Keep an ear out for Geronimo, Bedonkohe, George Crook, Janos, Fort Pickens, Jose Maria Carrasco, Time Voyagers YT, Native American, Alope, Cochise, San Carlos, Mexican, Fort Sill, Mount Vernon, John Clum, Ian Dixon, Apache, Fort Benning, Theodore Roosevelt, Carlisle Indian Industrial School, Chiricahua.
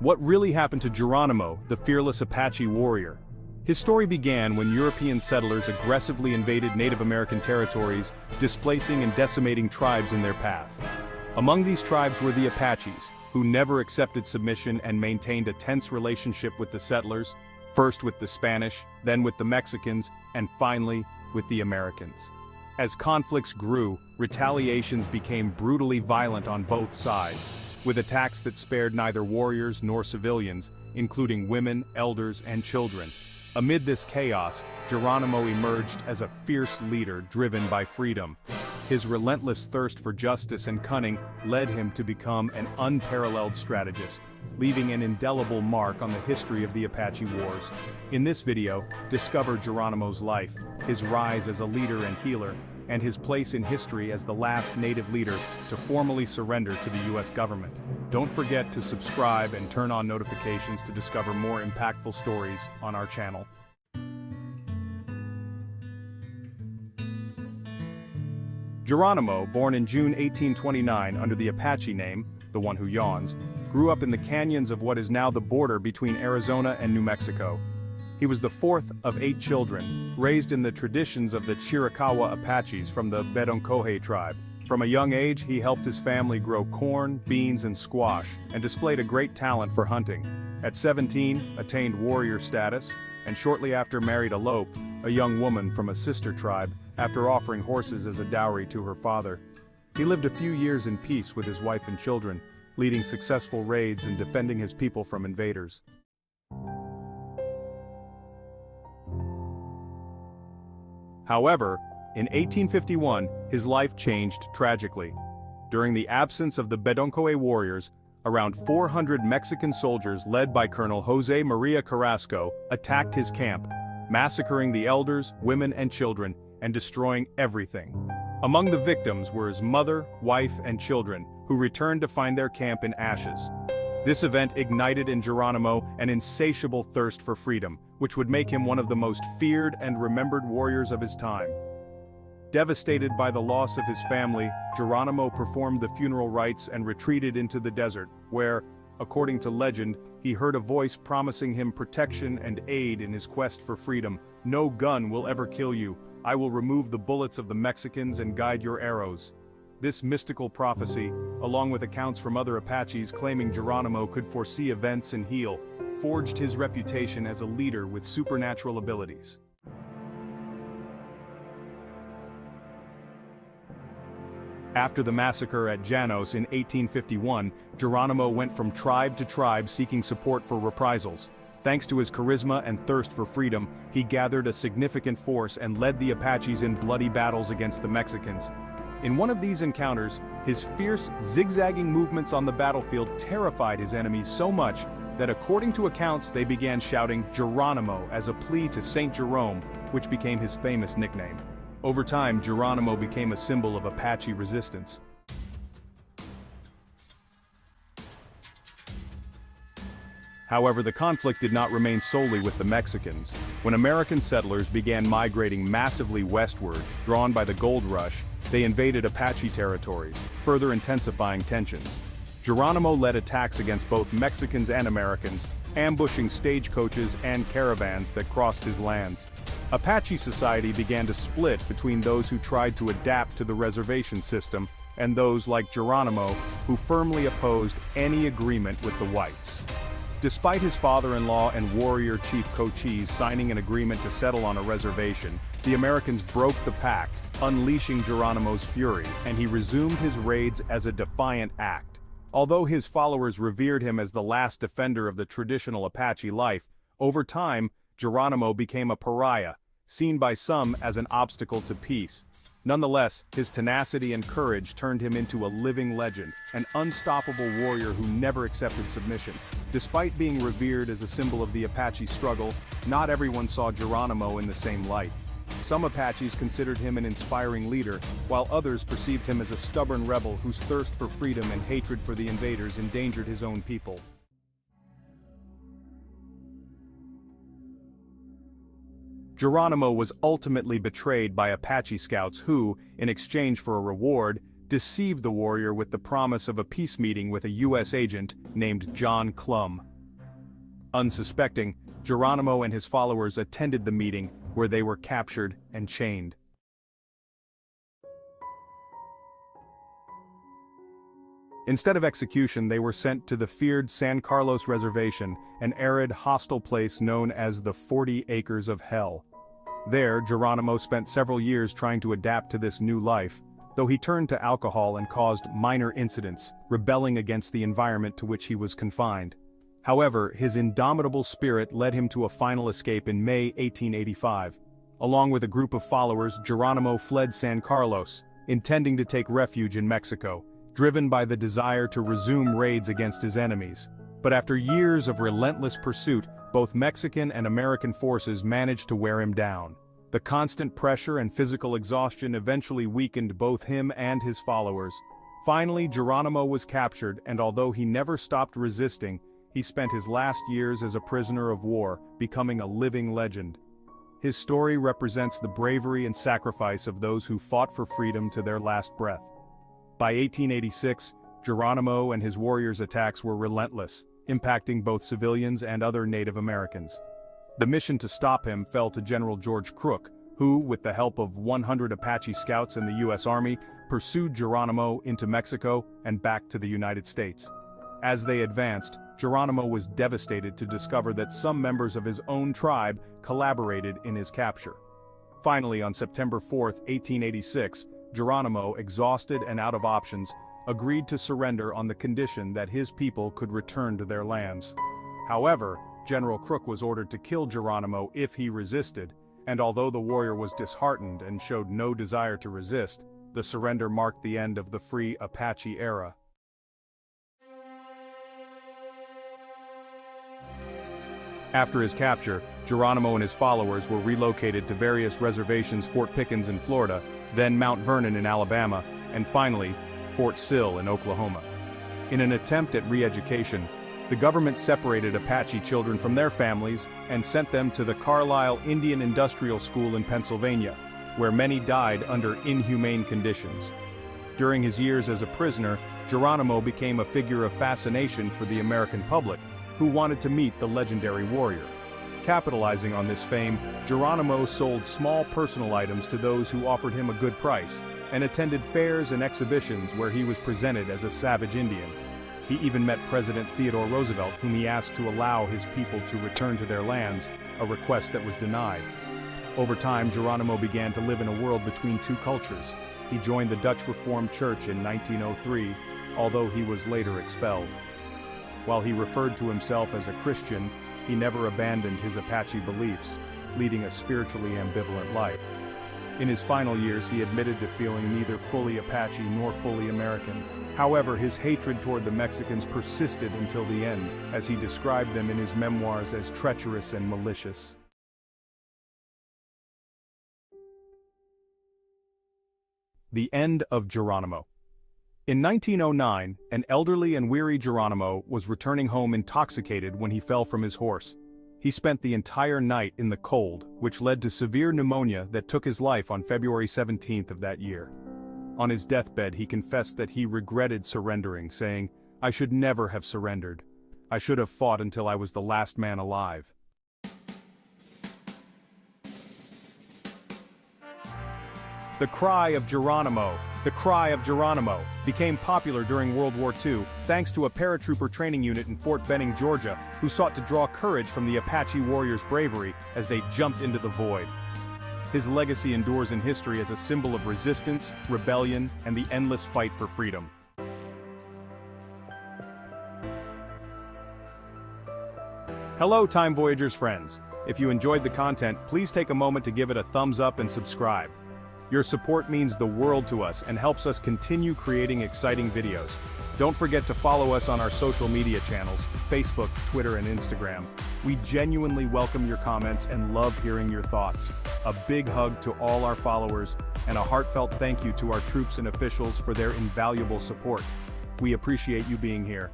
What really happened to Geronimo, the fearless Apache warrior? His story began when European settlers aggressively invaded Native American territories, displacing and decimating tribes in their path. Among these tribes were the Apaches, who never accepted submission and maintained a tense relationship with the settlers, first with the Spanish, then with the Mexicans, and finally, with the Americans. As conflicts grew, retaliations became brutally violent on both sides, with attacks that spared neither warriors nor civilians, including women, elders, and children. Amid this chaos, Geronimo emerged as a fierce leader driven by freedom. His relentless thirst for justice and cunning led him to become an unparalleled strategist, leaving an indelible mark on the history of the Apache Wars. In this video, discover Geronimo's life, his rise as a leader and healer, and his place in history as the last native leader to formally surrender to the U.S. government. Don't forget to subscribe and turn on notifications to discover more impactful stories on our channel. Geronimo, born in June 1829 under the Apache name, the one who yawns, grew up in the canyons of what is now the border between Arizona and New Mexico. He was the fourth of 8 children, raised in the traditions of the Chiricahua Apaches from the Bedonkohe tribe. From a young age, he helped his family grow corn, beans, and squash, and displayed a great talent for hunting. At 17, attained warrior status, and shortly after married Alope, a young woman from a sister tribe, after offering horses as a dowry to her father. He lived a few years in peace with his wife and children, leading successful raids and defending his people from invaders. However, in 1851, his life changed tragically. During the absence of the Bedonkohe warriors, around 400 Mexican soldiers led by Colonel Jose Maria Carrasco attacked his camp, massacring the elders, women, and children, and destroying everything. Among the victims were his mother, wife, and children, who returned to find their camp in ashes. This event ignited in Geronimo an insatiable thirst for freedom, which would make him one of the most feared and remembered warriors of his time. Devastated by the loss of his family, Geronimo performed the funeral rites and retreated into the desert, where, according to legend, he heard a voice promising him protection and aid in his quest for freedom. "No gun will ever kill you. I will remove the bullets of the Mexicans and guide your arrows." This mystical prophecy, along with accounts from other Apaches claiming Geronimo could foresee events and heal, forged his reputation as a leader with supernatural abilities. After the massacre at Janos in 1851, Geronimo went from tribe to tribe seeking support for reprisals. Thanks to his charisma and thirst for freedom, he gathered a significant force and led the Apaches in bloody battles against the Mexicans. In one of these encounters, his fierce, zigzagging movements on the battlefield terrified his enemies so much that, according to accounts, they began shouting "Geronimo" as a plea to Saint Jerome, which became his famous nickname. Over time, Geronimo became a symbol of Apache resistance. However, the conflict did not remain solely with the Mexicans. When American settlers began migrating massively westward, drawn by the gold rush, they invaded Apache territories, further intensifying tensions. Geronimo led attacks against both Mexicans and Americans, ambushing stagecoaches and caravans that crossed his lands. Apache society began to split between those who tried to adapt to the reservation system and those like Geronimo, who firmly opposed any agreement with the whites. Despite his father-in-law and warrior chief Cochise signing an agreement to settle on a reservation, the Americans broke the pact, unleashing Geronimo's fury, and he resumed his raids as a defiant act. Although his followers revered him as the last defender of the traditional Apache life, over time, Geronimo became a pariah, seen by some as an obstacle to peace. Nonetheless, his tenacity and courage turned him into a living legend, an unstoppable warrior who never accepted submission. Despite being revered as a symbol of the Apache struggle, not everyone saw Geronimo in the same light. Some Apaches considered him an inspiring leader, while others perceived him as a stubborn rebel whose thirst for freedom and hatred for the invaders endangered his own people. Geronimo was ultimately betrayed by Apache scouts who, in exchange for a reward, deceived the warrior with the promise of a peace meeting with a U.S. agent named John Clum. Unsuspecting, Geronimo and his followers attended the meeting, where they were captured and chained. Instead of execution, they were sent to the feared San Carlos reservation, an arid, hostile place known as the 40 Acres of Hell. There, Geronimo spent several years trying to adapt to this new life, though he turned to alcohol and caused minor incidents, rebelling against the environment to which he was confined. However, his indomitable spirit led him to a final escape in May 1885. Along with a group of followers, Geronimo fled San Carlos, intending to take refuge in Mexico, driven by the desire to resume raids against his enemies. But after years of relentless pursuit, both Mexican and American forces managed to wear him down. The constant pressure and physical exhaustion eventually weakened both him and his followers. Finally, Geronimo was captured, and although he never stopped resisting, he spent his last years as a prisoner of war, becoming a living legend. His story represents the bravery and sacrifice of those who fought for freedom to their last breath. By 1886, Geronimo and his warriors' attacks were relentless, impacting both civilians and other Native Americans. The mission to stop him fell to General George Crook, who, with the help of 100 Apache scouts in the U.S. Army, pursued Geronimo into Mexico and back to the United States. As they advanced, Geronimo was devastated to discover that some members of his own tribe collaborated in his capture. Finally, on September 4, 1886, Geronimo, exhausted and out of options, agreed to surrender on the condition that his people could return to their lands. However, General Crook was ordered to kill Geronimo if he resisted, and although the warrior was disheartened and showed no desire to resist, the surrender marked the end of the free Apache era. After his capture, Geronimo and his followers were relocated to various reservations: Fort Pickens in Florida, then Mount Vernon in Alabama, and finally, Fort Sill in Oklahoma. In an attempt at re-education, the government separated Apache children from their families and sent them to the Carlisle Indian Industrial School in Pennsylvania, where many died under inhumane conditions. During his years as a prisoner, Geronimo became a figure of fascination for the American public, who wanted to meet the legendary warrior. Capitalizing on this fame, Geronimo sold small personal items to those who offered him a good price, and attended fairs and exhibitions where he was presented as a savage Indian. He even met President Theodore Roosevelt, whom he asked to allow his people to return to their lands, a request that was denied. Over time, Geronimo began to live in a world between two cultures. He joined the Dutch Reformed Church in 1903, although he was later expelled. While he referred to himself as a Christian, he never abandoned his Apache beliefs, leading a spiritually ambivalent life. In his final years, he admitted to feeling neither fully Apache nor fully American. However, his hatred toward the Mexicans persisted until the end, as he described them in his memoirs as treacherous and malicious. The end of Geronimo. In 1909, an elderly and weary Geronimo was returning home intoxicated when he fell from his horse. He spent the entire night in the cold, which led to severe pneumonia that took his life on February 17th of that year. On his deathbed, he confessed that he regretted surrendering, saying, "I should never have surrendered. I should have fought until I was the last man alive." The cry of Geronimo. The cry of Geronimo became popular during World War II, thanks to a paratrooper training unit in Fort Benning, Georgia, who sought to draw courage from the Apache warriors' bravery as they jumped into the void. His legacy endures in history as a symbol of resistance, rebellion, and the endless fight for freedom. Hello, Time Voyagers friends. If you enjoyed the content, please take a moment to give it a thumbs up and subscribe. Your support means the world to us and helps us continue creating exciting videos. Don't forget to follow us on our social media channels, Facebook, Twitter, and Instagram. We genuinely welcome your comments and love hearing your thoughts. A big hug to all our followers, and a heartfelt thank you to our troops and officials for their invaluable support. We appreciate you being here.